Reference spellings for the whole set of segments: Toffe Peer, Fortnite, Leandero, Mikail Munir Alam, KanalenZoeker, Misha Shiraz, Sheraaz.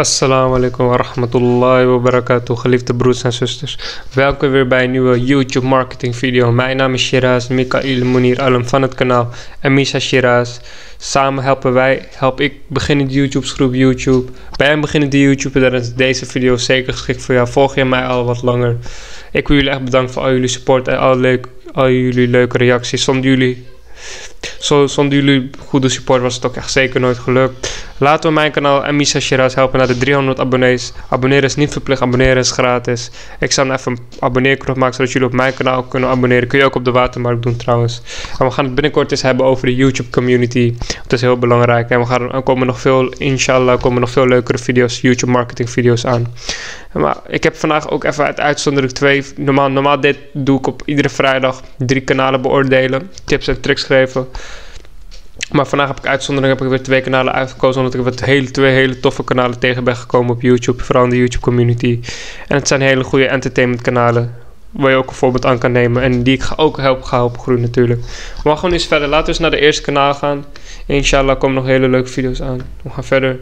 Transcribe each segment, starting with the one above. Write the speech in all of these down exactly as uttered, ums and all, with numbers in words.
Assalamu alaikum wa rahmatullahi wa barakatuh, geliefde broers en zusters. Welkom weer bij een nieuwe YouTube marketing video. Mijn naam is Sheraaz, Mikail Munir Alam van het kanaal en Misha Shiraz. Samen helpen wij, help ik beginnende YouTubers groep YouTube. Bij een beginnende YouTuber, dan is deze video zeker geschikt voor jou. Volg je mij al wat langer. Ik wil jullie echt bedanken voor al jullie support en al, leuk, al jullie leuke reacties. Zonder jullie... Zo, zonder jullie goede support was het ook echt zeker nooit gelukt. Laten we mijn kanaal en Misha Shiraz helpen naar de driehonderd abonnees. Abonneren is niet verplicht, abonneren is gratis. Ik zal even een abonneerknop maken zodat jullie op mijn kanaal kunnen abonneren. Kun je ook op de Watermarkt doen trouwens. En we gaan het binnenkort eens hebben over de YouTube community. Dat is heel belangrijk. En we gaan, er komen nog veel, inshallah, komen nog veel leukere video's, YouTube marketing video's aan. Maar ik heb vandaag ook even uit uitzonderlijk twee. Normaal, normaal dit doe ik op iedere vrijdag. Drie kanalen beoordelen. Tips en tricks geven. Maar vandaag heb ik uitzondering heb ik weer twee kanalen uitgekozen. Omdat ik wat hele, twee hele toffe kanalen tegen ben gekomen op YouTube. Vooral in de YouTube community. En het zijn hele goede entertainment kanalen. Waar je ook een voorbeeld aan kan nemen. En die ik ook help, ga helpen groeien natuurlijk. We gaan gewoon eens verder. Laten we eens naar de eerste kanaal gaan. Inshallah komen nog hele leuke video's aan. We gaan verder.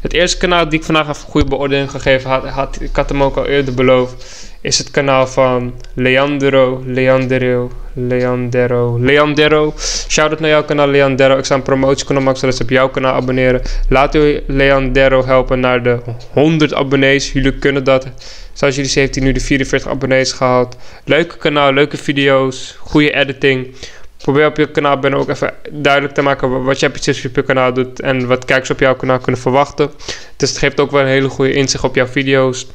Het eerste kanaal die ik vandaag een goede beoordeling gegeven had, had. Ik had hem ook al eerder beloofd. Is het kanaal van Leandero. Leandero. Leandero. Leandero. Shoutout naar jouw kanaal Leandero. Ik zou een promotie kunnen maken zodat ze op jouw kanaal abonneren. Laat u Leandero helpen naar de honderd abonnees. Jullie kunnen dat. Zoals jullie zien heeft hij nu de vierenveertig abonnees gehaald. Leuke kanaal, leuke video's, goede editing. Probeer op je kanaal ben ook even duidelijk te maken wat je precies op je kanaal doet en wat kijkers op jouw kanaal kunnen verwachten. Dus het geeft ook wel een hele goede inzicht op jouw video's.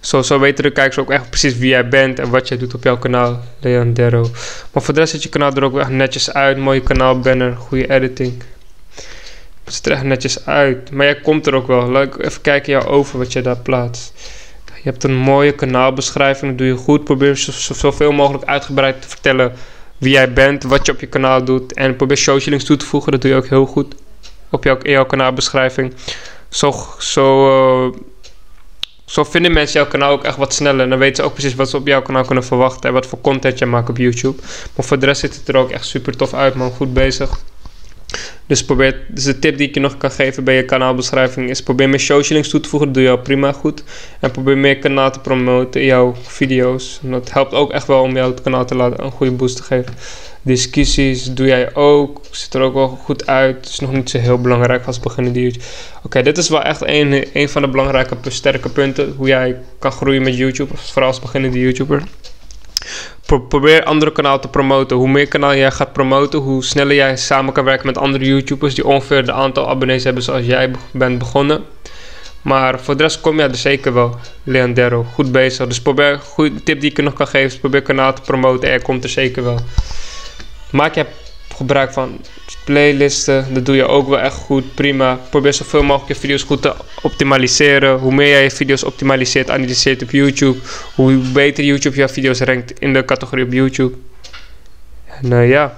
Zo, zo weten de kijkers ook echt precies wie jij bent en wat jij doet op jouw kanaal, Leandero. Maar voor de rest ziet je kanaal er ook echt netjes uit. Mooie kanaalbanner, goede editing. Het ziet er echt netjes uit. Maar jij komt er ook wel. Laat even kijken jou over wat je daar plaatst. Je hebt een mooie kanaalbeschrijving. Dat doe je goed. Probeer zoveel mogelijk uitgebreid te vertellen wie jij bent, wat je op je kanaal doet. En probeer social links toe te voegen. Dat doe je ook heel goed op jouw, in jouw kanaalbeschrijving. Zo... zo uh, Zo vinden mensen jouw kanaal ook echt wat sneller. En dan weten ze ook precies wat ze op jouw kanaal kunnen verwachten. En wat voor content jij maakt op YouTube. Maar voor de rest ziet het er ook echt super tof uit, man. Goed bezig. Dus, probeer, dus de tip die ik je nog kan geven bij je kanaalbeschrijving is: probeer meer social links toe te voegen. Dat doe je al prima goed. En probeer meer kanaal te promoten in jouw video's. En dat helpt ook echt wel om jouw kanaal te laten een goede boost te geven. Discussies doe jij ook. Ziet er ook wel goed uit. Het is nog niet zo heel belangrijk als beginnen duurt. Oké, okay, dit is wel echt een, een van de belangrijke sterke punten. Hoe jij kan groeien met YouTube. Vooral als beginnende YouTuber. Pro probeer andere kanaal te promoten. Hoe meer kanaal jij gaat promoten, hoe sneller jij samen kan werken met andere YouTubers. Die ongeveer de aantal abonnees hebben zoals jij be bent begonnen. Maar voor de rest kom je er zeker wel. Leandero, goed bezig. Dus probeer, goede tip die ik je nog kan geven. Is probeer kanaal te promoten. En je komt er zeker wel. Maak je gebruik van playlisten, dat doe je ook wel echt goed, prima. Probeer zoveel mogelijk je video's goed te optimaliseren. Hoe meer jij je video's optimaliseert, analyseert op YouTube, hoe beter YouTube jouw video's rankt in de categorie op YouTube. En uh, ja,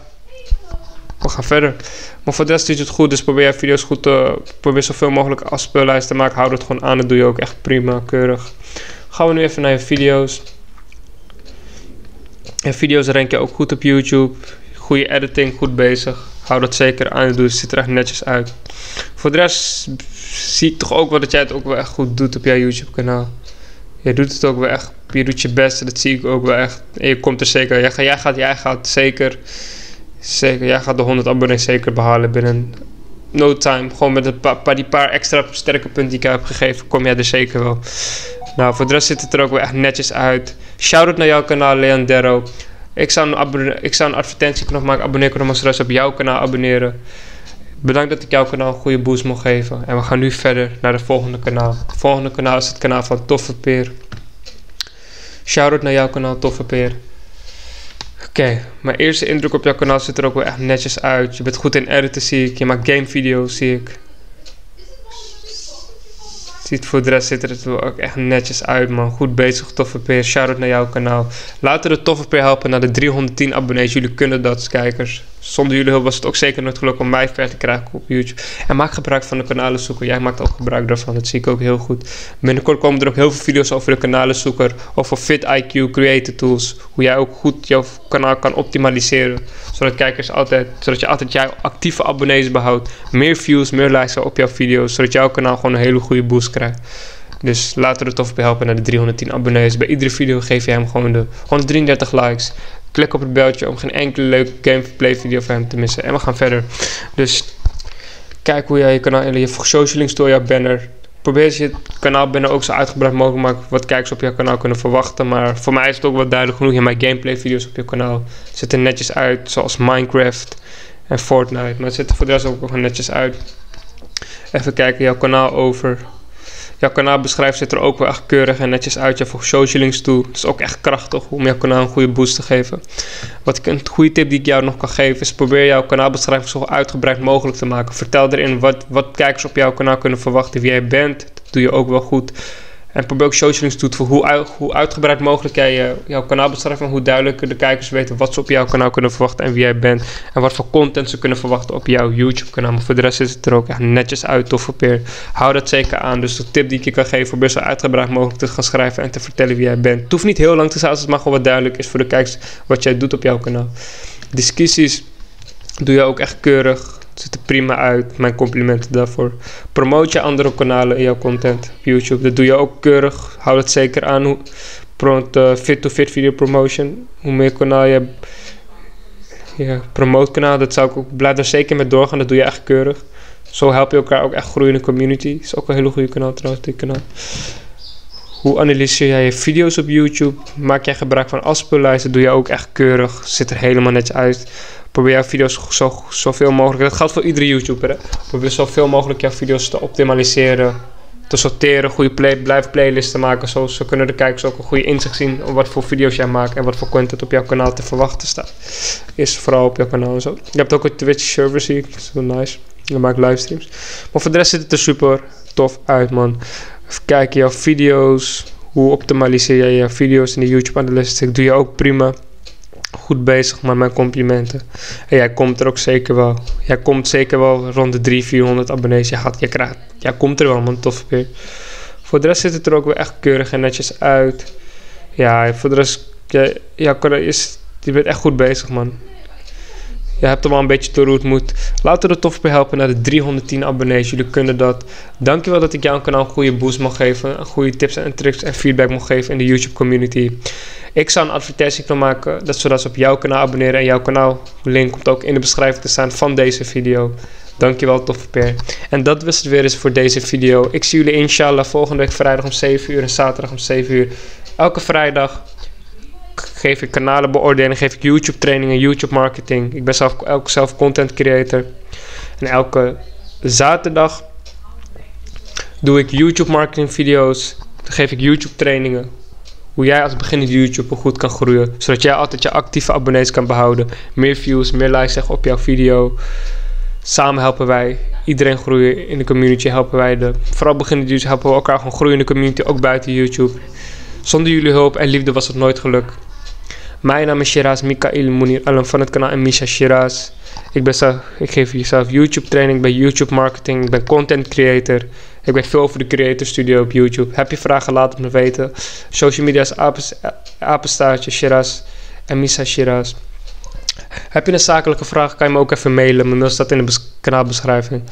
we gaan verder. Maar voor de rest doet het goed, dus probeer je video's goed te... Probeer zoveel mogelijk afspeellijsten te maken, hou dat gewoon aan, dat doe je ook echt prima, keurig. Gaan we nu even naar je video's. Je video's rank je ook goed op YouTube. Goede editing, goed bezig. Hou dat zeker aan het doen. Het ziet er echt netjes uit. Voor de rest zie ik toch ook wel dat jij het ook wel echt goed doet op jouw YouTube kanaal. Je doet het ook wel echt. Je doet je best. Dat zie ik ook wel echt. En je komt er zeker. Jij gaat, jij gaat, jij gaat zeker, zeker. Jij gaat de honderd abonnees zeker behalen binnen no time. Gewoon met een paar, paar, die paar extra sterke punten die ik heb gegeven. Kom jij er zeker wel. Nou, voor de rest ziet het er ook wel echt netjes uit. Shoutout naar jouw kanaal Leandero. Ik zou een, een advertentieknop maken, abonneerknop, zodat ze op jouw kanaal abonneren. Bedankt dat ik jouw kanaal een goede boost mocht geven. En we gaan nu verder naar het volgende kanaal. Het volgende kanaal is het kanaal van Toffe Peer. Shoutout naar jouw kanaal Toffe Peer. Oké, okay, mijn eerste indruk op jouw kanaal ziet er ook wel echt netjes uit. Je bent goed in editen zie ik, je maakt gamevideo's zie ik. Ziet voor de rest ziet er het wel ook echt netjes uit, man. Goed bezig, Toffe Peer. Shoutout naar jouw kanaal. Laten we de Toffe Peer helpen naar de driehonderdtien abonnees. Jullie kunnen dat, kijkers. zonder jullie hulp was het ook zeker nooit gelukt om mij ver te krijgen op YouTube. En maak gebruik van de kanalenzoeker. Jij maakt ook gebruik daarvan, dat zie ik ook heel goed. Binnenkort komen er ook heel veel video's over de kanalenzoeker, over Fit I Q, Creator Tools, hoe jij ook goed jouw kanaal kan optimaliseren, zodat kijkers altijd, zodat je altijd jouw actieve abonnees behoudt, meer views, meer likes op jouw video's, zodat jouw kanaal gewoon een hele goede boost krijgt. Dus laten we er Toffe Peer helpen naar de driehonderdtien abonnees. Bij iedere video geef je hem gewoon de honderddrieëndertig likes. Klik op het beltje om geen enkele leuke gameplay video van hem te missen. En we gaan verder. Dus kijk hoe jij je kanaal... Je hebt social links door jouw banner. Probeer je kanaalbanner ook zo uitgebreid mogelijk te maken wat kijkers op jouw kanaal kunnen verwachten. Maar voor mij is het ook wel duidelijk genoeg in mijn gameplay video's op je kanaal. Het ziet er netjes uit, zoals Minecraft en Fortnite. Maar het ziet er voor de rest ook wel netjes uit. Even kijken, jouw kanaal over... Jouw kanaal beschrijft zit er ook wel echt keurig en netjes uit. Je voegt social links toe. Het is ook echt krachtig om jouw kanaal een goede boost te geven. Wat ik, een goede tip die ik jou nog kan geven is probeer jouw kanaalbeschrijving zo uitgebreid mogelijk te maken. Vertel erin wat, wat kijkers op jouw kanaal kunnen verwachten. Wie jij bent, dat doe je ook wel goed. En probeer ook social links toe te voegen. Hoe, hoe uitgebreid mogelijk jij je, jouw kanaalbeschrijving, hoe duidelijker de kijkers weten wat ze op jouw kanaal kunnen verwachten en wie jij bent. En wat voor content ze kunnen verwachten op jouw YouTube kanaal. Maar voor de rest is het er ook echt netjes uit, Toffe Peer. Hou dat zeker aan. Dus de tip die ik je kan geven, probeer zo uitgebreid mogelijk te gaan schrijven en te vertellen wie jij bent. Het hoeft niet heel lang te zijn als het maar gewoon wat duidelijk is voor de kijkers wat jij doet op jouw kanaal. Discussies doe je ook echt keurig. Het ziet er prima uit, mijn complimenten daarvoor. Promoot je andere kanalen in jouw content op YouTube. Dat doe je ook keurig, hou dat zeker aan. Fit-to-fit video promotion, hoe meer kanaal je, je promoot kanaal, dat zou ik ook, blijf daar zeker mee doorgaan, dat doe je echt keurig. Zo help je elkaar ook echt groeien in de community. Is ook een hele goede kanaal trouwens, dit kanaal. Hoe analyseer jij je video's op YouTube? Maak jij gebruik van afspeellijsten? Doe jij ook echt keurig? Zit er helemaal netjes uit? Probeer jouw video's zo, zoveel mogelijk, dat geldt voor iedere YouTuber, hè? Probeer zoveel mogelijk jouw video's te optimaliseren, te sorteren, goede play, blijf playlisten maken. Zo, zo kunnen de kijkers ook een goede inzicht zien op wat voor video's jij maakt en wat voor content op jouw kanaal te verwachten staat. Is vooral op jouw kanaal en zo. Je hebt ook een Twitch server, zie ik, dat is wel nice. Je maakt livestreams. Maar voor de rest ziet het er super tof uit, man. Even kijken, jouw video's, hoe optimaliseer jij jouw video's in de YouTube analytics, doe je ook prima. Goed bezig, maar mijn complimenten. En jij komt er ook zeker wel. Jij komt zeker wel rond de driehonderd, vierhonderd abonnees. Je gaat, je krijgt, jij komt er wel, man. Toffe Peer. Voor de rest ziet het er ook wel echt keurig en netjes uit. Ja, voor de rest... Je, je, is, je bent echt goed bezig, man. Je hebt er wel een beetje door hoe het moet. Laten we de Toffe Peer helpen naar de driehonderdtien abonnees. Jullie kunnen dat. Dankjewel dat ik jou een kanaal een goede boost mag geven. Goede tips en tricks en feedback mag geven in de YouTube community. Ik zou een advertentie kunnen maken, dat zodat ze op jouw kanaal abonneren. En jouw kanaal link komt ook in de beschrijving te staan van deze video. Dankjewel, Toffe Peer. En dat was het weer eens voor deze video. Ik zie jullie inshallah volgende week vrijdag om zeven uur en zaterdag om zeven uur. Elke vrijdag geef ik kanalenbeoordeling, geef ik YouTube trainingen, YouTube marketing. Ik ben zelf, elke zelf content creator. En elke zaterdag doe ik YouTube marketing video's. Dan geef ik YouTube trainingen. Hoe jij als beginnend YouTuber goed kan groeien. Zodat jij altijd je actieve abonnees kan behouden. Meer views, meer likes op jouw video. Samen helpen wij iedereen groeien in de community. Helpen wij de, vooral beginnende YouTubers helpen we elkaar gewoon groeien in de community. Ook buiten YouTube. Zonder jullie hulp en liefde was het nooit gelukt. Mijn naam is Sheraaz, Mikail Munir Alam van het kanaal Misha Shiraz. Ik, ben zelf, ik geef jezelf YouTube training, ik ben YouTube marketing, ik ben content creator. Ik ben veel voor de creator studio op YouTube. Heb je vragen, laat het me weten. Social media is apenstaartje Shiraz en Misha Shiraz. Heb je een zakelijke vraag, kan je me ook even mailen. Mijn mail staat in de kanaalbeschrijving.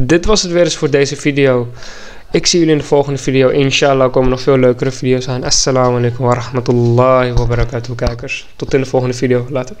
Dit was het weer eens voor deze video. Ik zie jullie in de volgende video. Inshallah komen nog veel leukere video's aan. Assalamu alaikum wa rahmatullahi wa barakatuh, kijkers. Tot in de volgende video. Later.